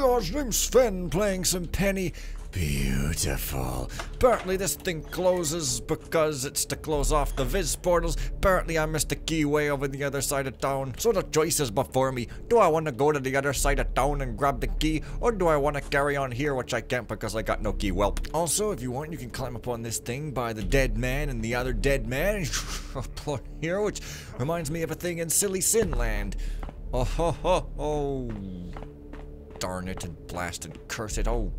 gosh, name's Finn, playing some penny. Beautiful. Apparently this thing closes because it's to close off the viz portals. Apparently I missed the keyway over the other side of town. So the choice is before me. Do I want to go to the other side of town and grab the key? Or do I want to carry on here, which I can't because I got no key? Well, also, if you want, you can climb up on this thing by the dead man and the other dead man up here, which reminds me of a thing in Silly Sin Land. Oh ho ho oh. Darn it, and blast and curse it, oh,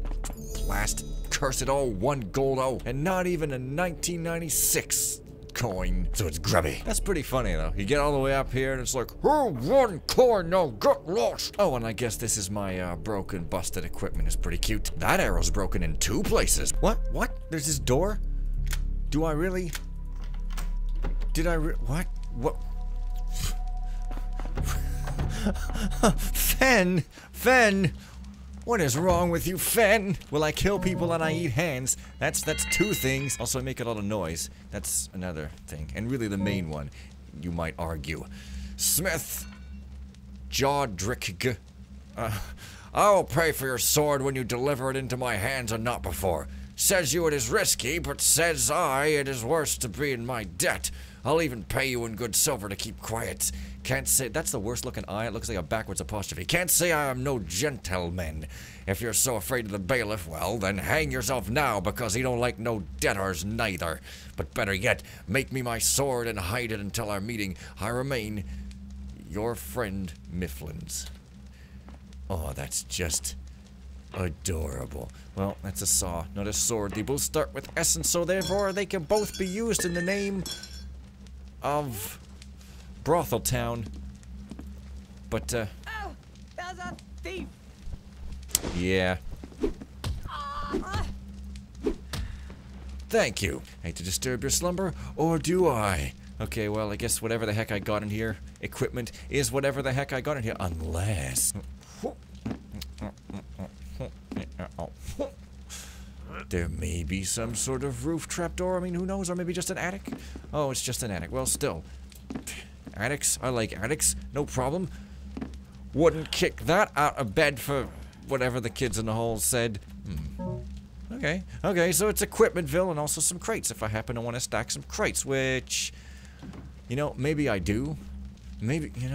blast and curse it, oh, one gold, oh, and not even a 1996 coin, so it's grubby. That's pretty funny, though. You get all the way up here, and it's like, oh, one coin, no, get lost. Oh, and I guess this is my broken, busted equipment. It's pretty cute. That arrow's broken in two places. What? What? There's this door? Do I really? Did I what? What? Fen! Fen! What is wrong with you, Fen? Well, I kill people and I eat hands. That's two things. Also, I make a lot of noise. That's another thing. And really the main one, you might argue. Smith! Jawdrick. I will pay for your sword when you deliver it into my hands and not before. Says you it is risky, but says I it is worse to be in my debt. I'll even pay you in good silver to keep quiet. Can't say, that's the worst looking eye, it looks like a backwards apostrophe. Can't say I am no gentleman. If you're so afraid of the bailiff, well, then hang yourself now, because he don't like no debtors neither. But better yet, make me my sword and hide it until our meeting. I remain your friend, Mifflins. Oh, that's just adorable. Well, that's a saw, not a sword. They both start with S, and so therefore they can both be used in the name of Brothel Town. But, oh, there's a thief. Yeah. Thank you. Hate to disturb your slumber, or do I? Okay, well, I guess whatever the heck I got in here, equipment, is whatever the heck I got in here. Unless... there may be some sort of roof trapdoor. I mean, who knows? Or maybe just an attic? Oh, it's just an attic. Well, still. Attics. I like attics. No problem. Wouldn't kick that out of bed for whatever the kids in the hall said. Okay. Okay, so it's Equipmentville and also some crates if I happen to want to stack some crates, which, you know, maybe I do. Maybe, you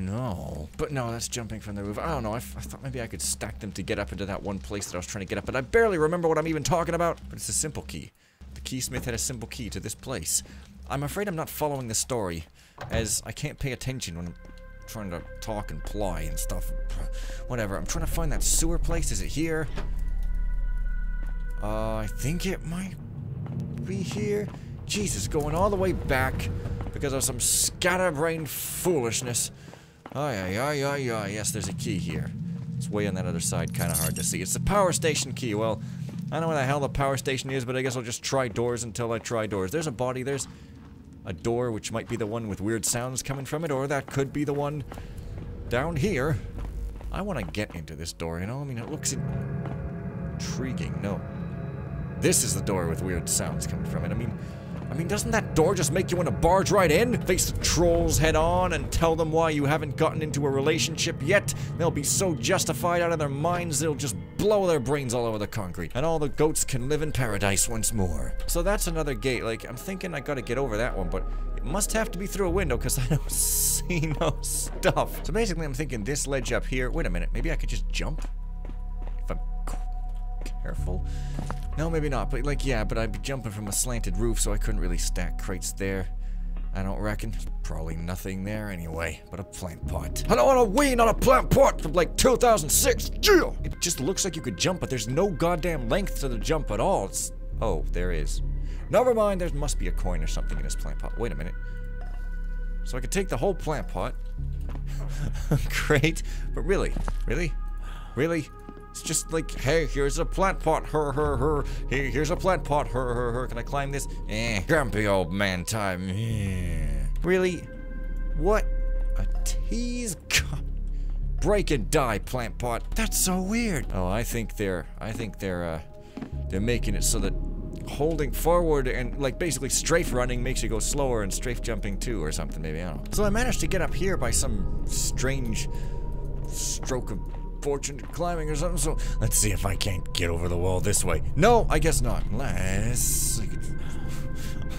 know, but no, that's jumping from the roof. I don't know, I thought maybe I could stack them to get up into that one place that I was trying to get up, but I barely remember what I'm even talking about. But it's a simple key. The keysmith had a simple key to this place. I'm afraid I'm not following the story, as I can't pay attention when I'm trying to talk and ply and stuff. Whatever, I'm trying to find that sewer place. Is it here? I think it might be here. Jesus, going all the way back because of some scatterbrained foolishness. Ay. Yes, there's a key here. It's way on that other side, kind of hard to see. It's the power station key. Well, I don't know where the hell the power station is, but I guess I'll just try doors until I try doors. There's a body, there's a door, which might be the one with weird sounds coming from it, or that could be the one down here. I want to get into this door, you know? I mean, it looks intriguing. No. This is the door with weird sounds coming from it. I mean, doesn't that door just make you want to barge right in? Face the trolls head on and tell them why you haven't gotten into a relationship yet? They'll be so justified out of their minds, they'll just blow their brains all over the concrete. And all the goats can live in paradise once more. So that's another gate. Like, I'm thinking I gotta get over that one, but it must have to be through a window because I don't see no stuff. So basically, I'm thinking this ledge up here. Wait a minute, maybe I could just jump? If I'm careful. No, maybe not, but like, yeah, but I'd be jumping from a slanted roof, so I couldn't really stack crates there. I don't reckon. Probably nothing there anyway, but a plant pot. I don't want to wean on a plant pot from like 2006. Yeah! It just looks like you could jump, but there's no goddamn length to the jump at all. It's... oh, there is. Never mind, there must be a coin or something in this plant pot. Wait a minute. So I could take the whole plant pot. Great, but really? Really? Really? It's just like, hey, here's a plant pot, her. Hey, here's a plant pot, her. Can I climb this? Grumpy old man time. Really? What a tease. God. Break and die, plant pot. That's so weird. Oh, I think they're making it so that holding forward and, like, basically strafe running makes you go slower and strafe jumping too or something, maybe, I don't know. So I managed to get up here by some strange stroke of fortunate climbing or something, so let's see if I can't get over the wall this way. No, I guess not. Unless I could...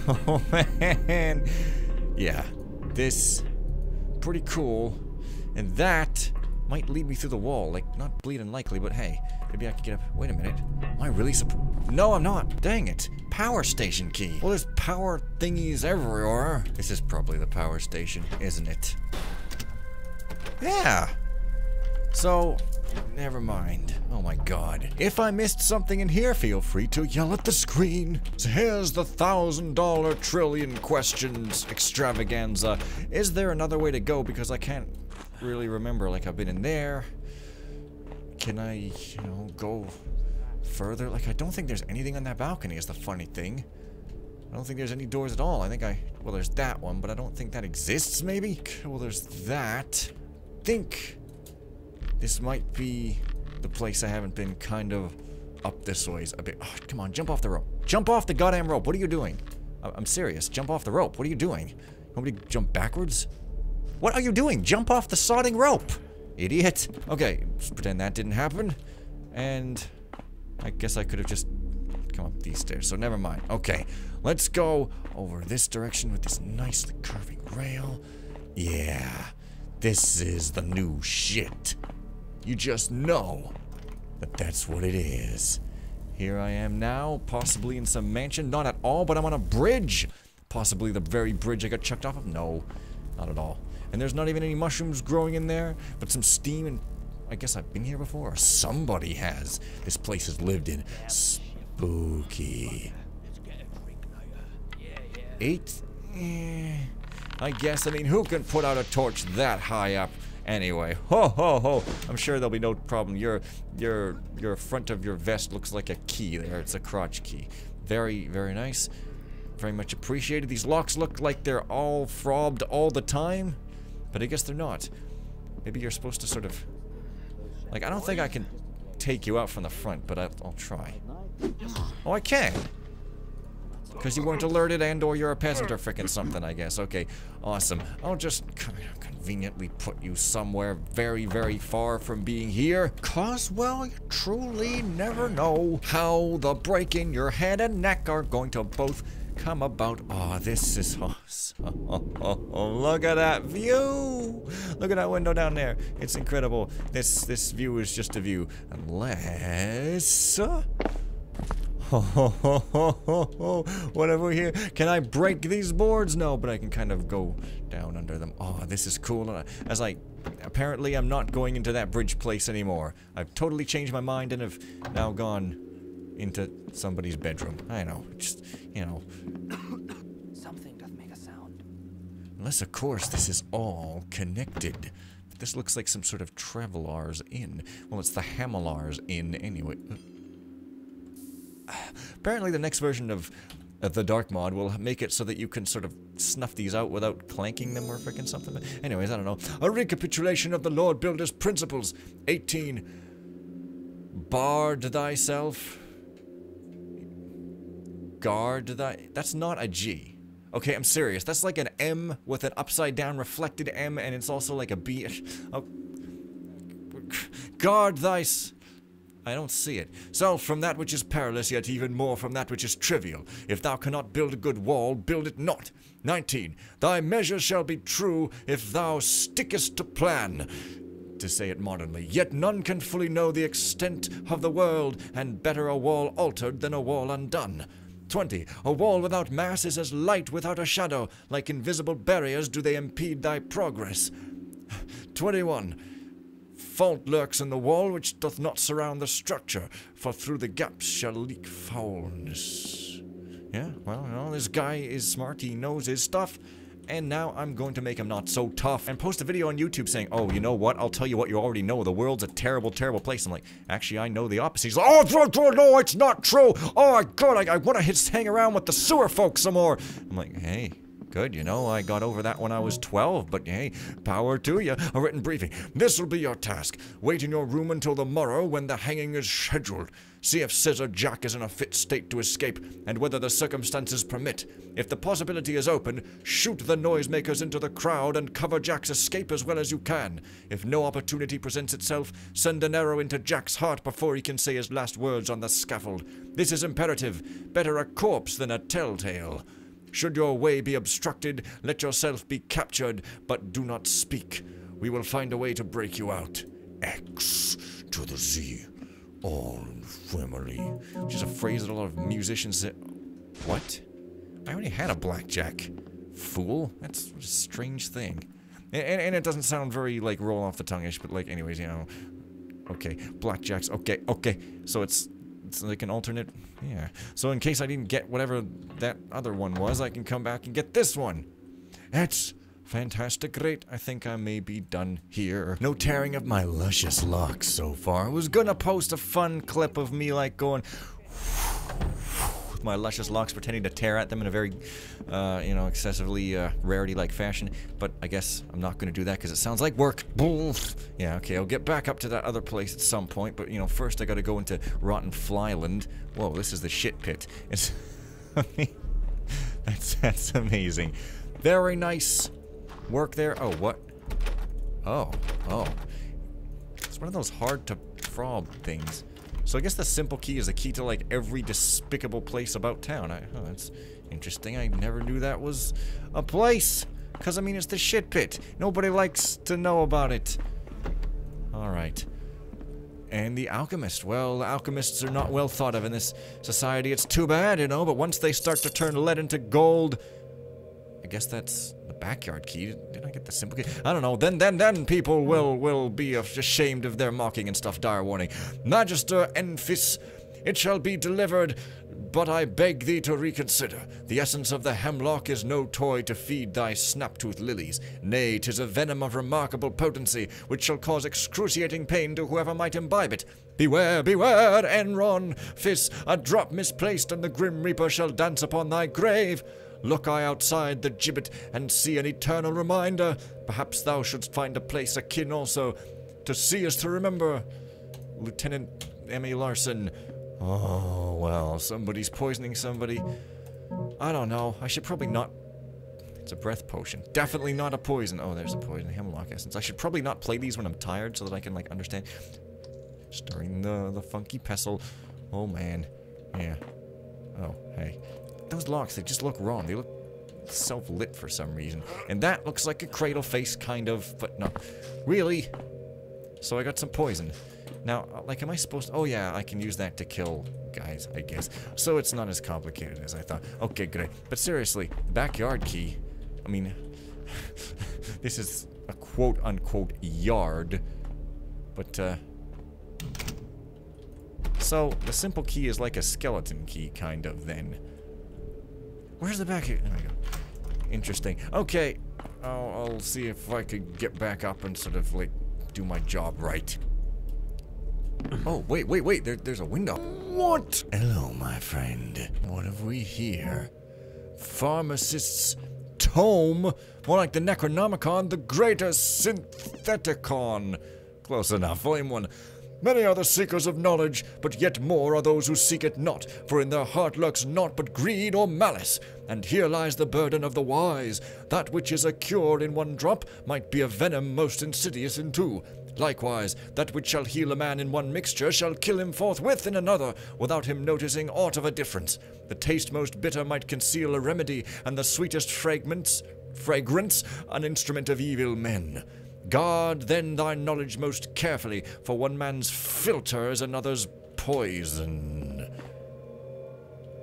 Oh man. Yeah. This pretty cool. And that might lead me through the wall. Like, not bleeding likely, but hey, maybe I could get up. Wait a minute. Am I really supposed? No, I'm not. Dang it. Power station key. Well, there's power thingies everywhere. This is probably the power station, isn't it? Yeah. So, never mind. Oh my god. If I missed something in here, feel free to yell at the screen. So here's the $1,000 trillion questions extravaganza. Is there another way to go? Because I can't really remember. Like, I've been in there. Can I, you know, go further? Like, I don't think there's anything on that balcony is the funny thing. I don't think there's any doors at all. I think I, well, there's that one, but I don't think that exists, maybe? Well, there's that. I think... this might be the place I haven't been, kind of up this ways a bit. Oh, come on, jump off the rope. Jump off the goddamn rope. What are you doing? I'm serious. Jump off the rope. What are you doing? You want me to jump backwards? What are you doing? Jump off the sodding rope. Idiot. Okay, just pretend that didn't happen. And I guess I could have just come up these stairs, so never mind. Okay, let's go over this direction with this nicely curving rail. Yeah, this is the new shit. You just know that that's what it is. Here I am now, possibly in some mansion. Not at all, but I'm on a bridge. Possibly the very bridge I got chucked off of. No, not at all. And there's not even any mushrooms growing in there, but some steam, and I guess I've been here before. Or somebody has. This place has lived in. Spooky. 8? I guess. I mean, who can put out a torch that high up? Anyway, ho ho ho! I'm sure there'll be no problem. Your front of your vest looks like a key there. It's a crotch key. Very, very nice. Very much appreciated. These locks look like they're all frobbed all the time, but I guess they're not. Maybe you're supposed to sort of... like, I don't think I can take you out from the front, but I'll try. Oh, I can! Because you weren't alerted and or you're a peasant or frickin' something, I guess. Okay, awesome. I'll just conveniently put you somewhere very, very far from being here. Cause, well, you truly never know how the break in your head and neck are going to both come about. Oh, this is awesome. Look at that view. Look at that window down there. It's incredible. This view is just a view. Unless... whatever here. Can I break these boards? No, but I can kind of go down under them. Oh, this is cool. As I... apparently, I'm not going into that bridge place anymore. I've totally changed my mind and have now gone into somebody's bedroom. I know. Just, you know. Something doesn't make a sound. Unless, of course, this is all connected. But this looks like some sort of Traveler's Inn. Well, it's the Hamilars Inn anyway. Apparently the next version of the Dark Mod will make it so that you can sort of snuff these out without clanking them or frickin' something. Anyways, I don't know. A recapitulation of the Lord Builder's Principles. 18. Bard thyself. Guard thy... that's not a G. Okay, I'm serious. That's like an M with an upside down reflected M, and it's also like a B. Oh. Guard thy... I don't see it. Self from that which is perilous, yet even more from that which is trivial. If thou cannot build a good wall, build it not. 19. Thy measure shall be true if thou stickest to plan. To say it modernly, yet none can fully know the extent of the world, and better a wall altered than a wall undone. 20. A wall without mass is as light without a shadow. Like invisible barriers do they impede thy progress. 21. Fault lurks in the wall which doth not surround the structure, for through the gaps shall leak foulness. Yeah, well, you know, this guy is smart, he knows his stuff, and now I'm going to make him not so tough and post a video on YouTube saying, oh, you know what, I'll tell you what you already know, the world's a terrible, terrible place. I'm like, actually, I know the opposite. He's like, oh, no, it's not true. Oh, God, I want to hang around with the sewer folks some more. I'm like, hey, good. You know, I got over that when I was 12, but hey, power to you. A written briefing. This will be your task. Wait in your room until the morrow when the hanging is scheduled. See if Scissor Jack is in a fit state to escape, and whether the circumstances permit. If the possibility is open, shoot the noisemakers into the crowd and cover Jack's escape as well as you can. If no opportunity presents itself, send an arrow into Jack's heart before he can say his last words on the scaffold. This is imperative. Better a corpse than a telltale. Should your way be obstructed, let yourself be captured, but do not speak. We will find a way to break you out. X to the Z. All family. Which is a phrase that a lot of musicians say. What? I already had a blackjack. Fool? That's a strange thing. And it doesn't sound very, like, roll off the tongue-ish, but, like, anyways, you know. Okay, blackjacks. Okay, okay. So it's like an alternate. Yeah. So in case I didn't get whatever that other one was, I can come back and get this one. That's fantastic. Great. I think I may be done here. No tearing of my luscious locks so far. I was gonna post a fun clip of me like going with my luscious locks, pretending to tear at them in a very you know, excessively rarity like fashion, but I guess I'm not gonna do that because it sounds like work. Yeah, okay, I'll get back up to that other place at some point, but you know, first I gotta go into Rotten Flyland. Whoa, this is the shit pit. It's that's amazing. Very nice work there. Oh, what? Oh, oh. It's one of those hard-to-fraud things. So I guess the simple key is a key to, like, every despicable place about town. Oh, that's interesting. I never knew that was a place. Because, I mean, it's the shit pit. Nobody likes to know about it. All right. And the alchemist. Well, alchemists are not well thought of in this society. It's too bad, you know, but once they start to turn lead into gold, I guess that's the backyard key. Did I get the simple key? I don't know. Then people will be ashamed of their mocking and stuff. Dire warning. Magister Enfis, it shall be delivered, but I beg thee to reconsider. The essence of the hemlock is no toy to feed thy snaptooth lilies. Nay, 'tis a venom of remarkable potency, which shall cause excruciating pain to whoever might imbibe it. Beware, beware, Enron Fis, a drop misplaced, and the grim reaper shall dance upon thy grave. Look I outside the gibbet and see an eternal reminder. Perhaps thou shouldst find a place akin also. To see is to remember. Lieutenant Emmy Larson. Oh, well, somebody's poisoning somebody. I don't know. I should probably not. It's a breath potion. Definitely not a poison. Oh, there's a poison. Hemlock essence. I should probably not play these when I'm tired so that I can, like, understand. Stirring the funky pestle. Oh, man. Yeah. Oh, hey. Those locks, they just look wrong. They look self-lit for some reason. And that looks like a cradle face, kind of, but not really. So I got some poison. Now, like, am I supposed to... Oh, yeah, I can use that to kill guys, I guess. So it's not as complicated as I thought. Okay, great. But seriously, the backyard key... I mean, this is a quote-unquote yard. But, so, the simple key is like a skeleton key, kind of, then. Where's the back here? There we go. Interesting. Okay. I'll see if I could get back up and sort of, like, do my job right. Oh, wait. There's a window. What? Hello, my friend. What have we here? Pharmacist's Tome. More like the Necronomicon, the greater syntheticon. Close enough. Volume 1. Many are the seekers of knowledge, but yet more are those who seek it not, for in their heart lurks naught but greed or malice. And here lies the burden of the wise. That which is a cure in one drop might be a venom most insidious in two. Likewise, that which shall heal a man in one mixture shall kill him forthwith in another, without him noticing aught of a difference. The taste most bitter might conceal a remedy, and the sweetest fragrance, an instrument of evil men. Guard then thy knowledge most carefully, for one man's filter is another's poison.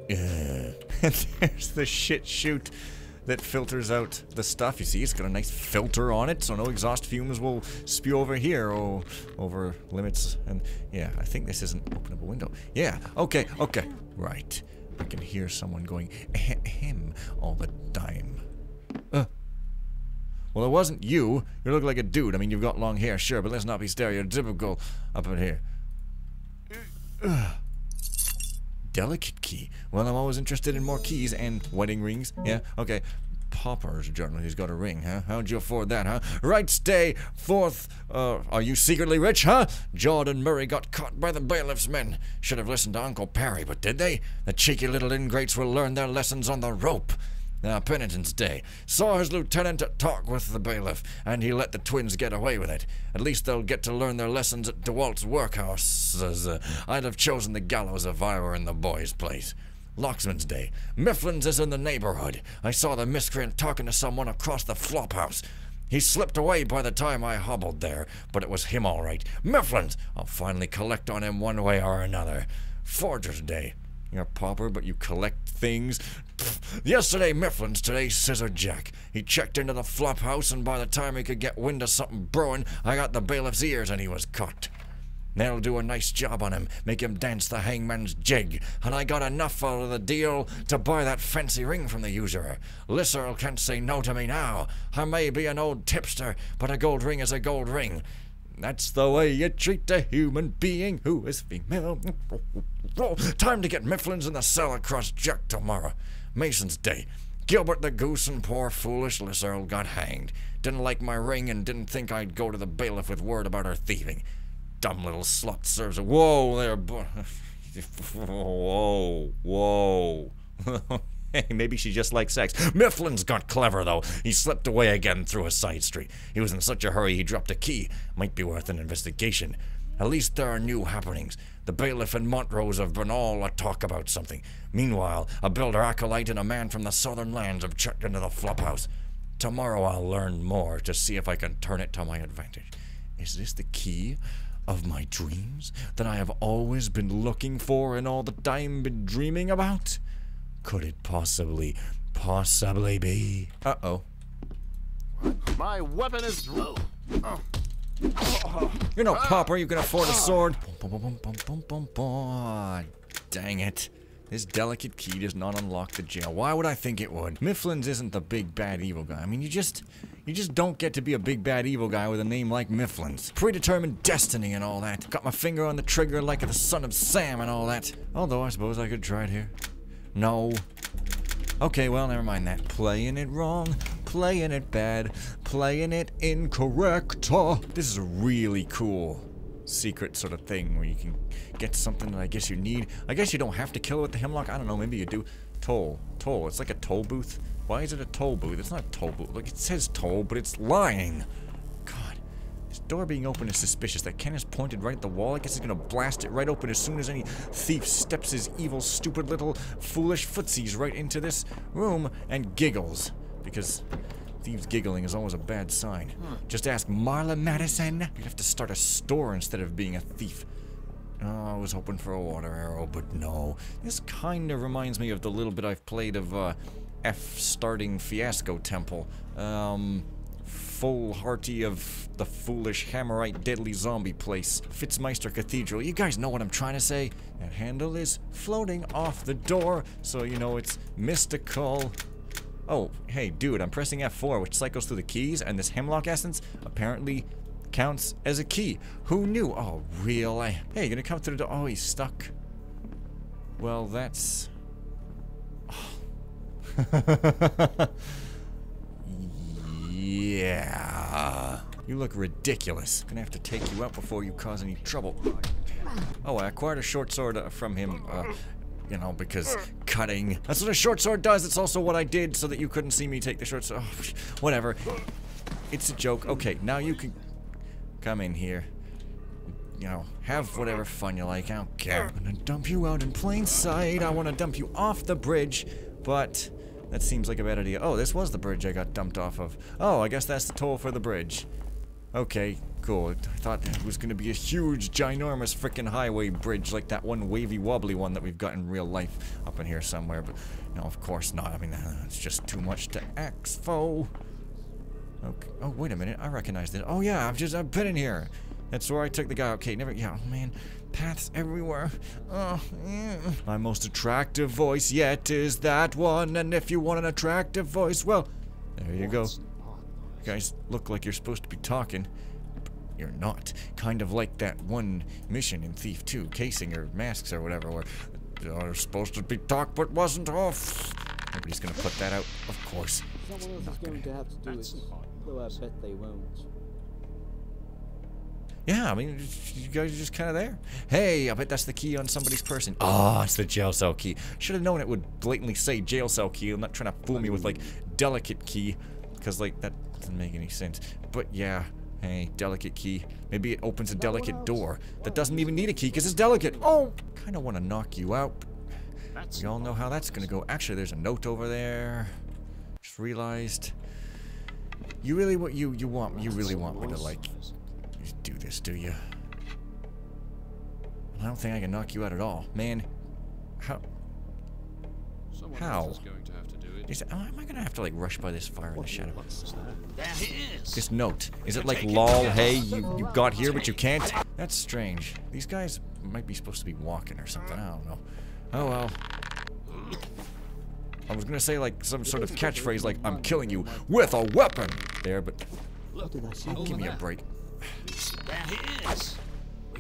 Yeah. There's the shit chute that filters out the stuff. You see, it's got a nice filter on it, so no exhaust fumes will spew over here or over limits. And yeah, I think this is an openable window. Yeah, okay. Right. I can hear someone going ahem all the time. Well, it wasn't you. You look like a dude. I mean, you've got long hair, sure, but let's not be stereotypical up in here. Delicate key. Well, I'm always interested in more keys and wedding rings. Yeah, okay. pauper's journal. He's got a ring, huh? How'd you afford that, huh? Right, stay forth. Are you secretly rich, huh? Jordan Murray got caught by the bailiff's men. Should have listened to Uncle Perry, but did they? The cheeky little ingrates will learn their lessons on the rope. Now, Penitent's Day. Saw his lieutenant at talk with the bailiff, and he let the twins get away with it. At least they'll get to learn their lessons at DeWalt's workhouse. I'd have chosen the gallows if I were in the boys' place. Locksman's Day. Mifflin's is in the neighborhood. I saw the miscreant talking to someone across the flophouse. He slipped away by the time I hobbled there, but it was him all right. Mifflin's! I'll finally collect on him one way or another. Forger's Day. You're a pauper, but you collect things. Pfft. Yesterday, Mifflin's, today, Scissor Jack. He checked into the flophouse, and by the time he could get wind of something brewing, I got the bailiff's ears, and he was caught. They'll do a nice job on him, make him dance the hangman's jig. And I got enough out of the deal to buy that fancy ring from the usurer. Lysirle can't say no to me now. I may be an old tipster, but a gold ring is a gold ring. That's the way you treat a human being who is female. Time to get Mifflin's in the cell across Jack tomorrow. Mason's Day. Gilbert the Goose and poor foolish Lysirle got hanged. Didn't like my ring and didn't think I'd go to the bailiff with word about her thieving. Dumb little slut serves a... Whoa there, whoa, whoa. Hey, maybe she just likes sex. Mifflin's got clever, though. He slipped away again through a side street. He was in such a hurry he dropped a key. Might be worth an investigation. At least there are new happenings. The bailiff and Montrose have been all a-talk about something. Meanwhile, a builder acolyte and a man from the southern lands have checked into the flophouse. Tomorrow I'll learn more to see if I can turn it to my advantage. Is this the key of my dreams that I have always been looking for and all the time been dreaming about? Could it possibly be? Uh-oh. My weapon is low. Oh. You're no pauper, you can afford a sword. Dang it. This delicate key does not unlock the jail. Why would I think it would? Mifflin's isn't the big bad evil guy. I mean, you just don't get to be a big bad evil guy with a name like Mifflin's. Predetermined destiny and all that. Got my finger on the trigger like the son of Sam and all that. Although I suppose I could try it here. No. Okay, well, never mind that. Playing it wrong, playing it bad, playing it incorrect. This is a really cool secret sort of thing where you can get something that I guess you need. I guess you don't have to kill it with the hemlock. I don't know, maybe you do. Toll. It's like a toll booth. Why is it a toll booth? It's not a toll booth. Look, it says toll, but it's lying. God, this door being open is suspicious. That cannon is pointed right at the wall. I guess it's gonna blast it right open as soon as any thief steps his evil, stupid little foolish footsies right into this room and giggles. Because thieves giggling is always a bad sign. Just ask Marla Madison. You'd have to start a store instead of being a thief. Oh, I was hoping for a water arrow, but no. This kind of reminds me of the little bit I've played of F starting Fiasco Temple. Foolhardy of the foolish Hammerite deadly zombie place. Fitzmeister Cathedral. You guys know what I'm trying to say. That handle is floating off the door, so you know it's mystical. Oh, hey, dude, I'm pressing F4, which cycles through the keys, and this hemlock essence apparently counts as a key. Who knew? Oh, really? Hey, you're gonna come through the door. Oh, he's stuck. Well, that's... Oh. Yeah. You look ridiculous. Gonna have to take you out before you cause any trouble. Oh, I acquired a short sword from him. You know, because cutting. That's what a short sword does. It's also what I did so that you couldn't see me take the short sword. Oh, whatever. It's a joke. Okay, now you can come in here. You know, have whatever fun you like. I don't care. I'm gonna dump you out in plain sight. I want to dump you off the bridge, but that seems like a bad idea. Oh, this was the bridge I got dumped off of. Oh, I guess that's the toll for the bridge. Okay, cool. I thought it was gonna be a huge, ginormous frickin' highway bridge like that one wavy wobbly one that we've got in real life up in here somewhere, but no, of course not. I mean, it's just too much to expo. Okay. Oh, wait a minute. I recognize this. Oh, yeah, I've been in here. That's where I took the guy. Okay, never... Yeah, oh, man. Paths everywhere. Oh, yeah. My most attractive voice yet is that one, and if you want an attractive voice, well, there you go. You guys look like you're supposed to be talking, but you're not. Kind of like that one mission in Thief 2, casing or masks or whatever, where you're supposed to be talk but wasn't off. Nobody's gonna put that out, of course. Someone else is going to have to do it, though I bet they won't. Yeah, I mean, you guys are just kind of there. Hey, I bet that's the key on somebody's person. Oh, it's the jail cell key. Should have known it would blatantly say jail cell key. I'm not trying to fool me with, like, delicate key. Because, like, that doesn't make any sense. But, yeah. Hey, delicate key. Maybe it opens a delicate door that doesn't even need a key because it's delicate. Oh, kind of want to knock you out. We all know how that's going to go. Actually, there's a note over there. Just realized. You really what you really want me to, like... do this, do you? I don't think I can knock you out at all, man. How? Else is going to have to do it. Am I gonna have to like rush by this fire in the shadow? This note. Is it like lol? Hey, you got here, but you can't. That's strange. These guys might be supposed to be walking or something. I don't know. Oh well. I was gonna say like some sort of catchphrase like "I'm killing you with a weapon" there, but give me a break. There he is.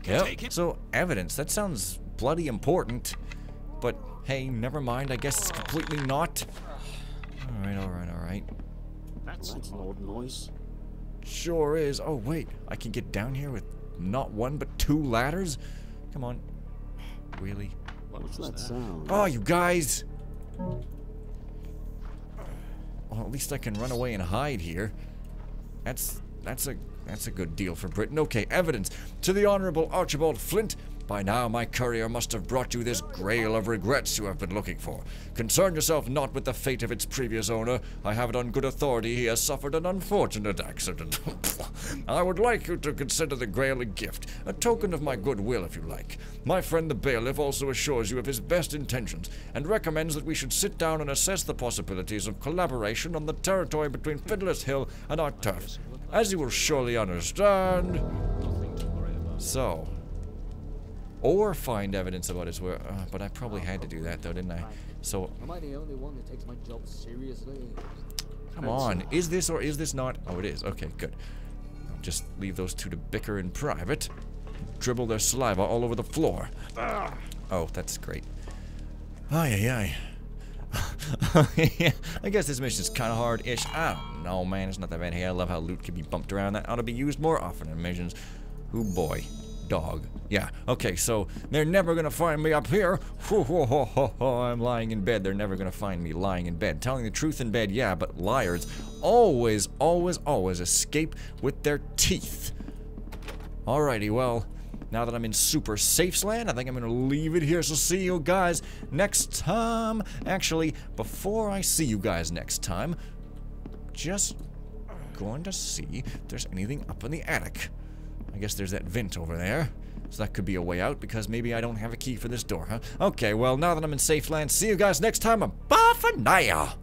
Yep. So evidence. That sounds bloody important, but hey, never mind. I guess it's completely not. All right, all right, all right. That's an odd noise. Sure is. Oh wait, I can get down here with not one but two ladders. Come on. Really? What's that sound? Oh, you guys. Well, at least I can run away and hide here. That's a good deal for Britain. Okay, evidence. To the Honorable Archibald Flint, by now my courier must have brought you this grail of regrets you have been looking for. Concern yourself not with the fate of its previous owner. I have it on good authority he has suffered an unfortunate accident. I would like you to consider the grail a gift, a token of my goodwill if you like. My friend the bailiff also assures you of his best intentions and recommends that we should sit down and assess the possibilities of collaboration on the territory between Fiddler's Hill and our turf. As you will surely understand. So. Or find evidence about his work. But I probably had to do that though, didn't I? So. Am I the only one that takes my job seriously? Come on. Is this or is this not? Oh, it is. Okay, good. I'll just leave those two to bicker in private. Dribble their saliva all over the floor. Oh, that's great. Ay, ay, ay. I guess this mission's kind of hard-ish. I don't know, man. It's not that bad here. I love how loot can be bumped around. That ought to be used more often in missions. Ooh, boy. Dog. Yeah. Okay, so they're never going to find me up here. I'm lying in bed. They're never going to find me lying in bed. Telling the truth in bed, yeah, but liars always, always, always escape with their teeth. Alrighty, well, now that I'm in super safe land, I think I'm gonna leave it here. So see you guys next time. Actually, before I see you guys next time, just going to see if there's anything up in the attic. I guess there's that vent over there. So that could be a way out because maybe I don't have a key for this door, huh? Okay, well, now that I'm in safe land, see you guys next time. Bafania!